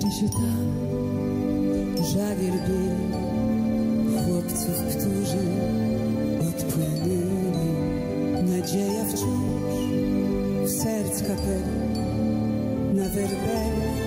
Szcześcia żagier był chłopców, którzy odpłynęli. Nadzieja wciąż w sercach kapel na werbel.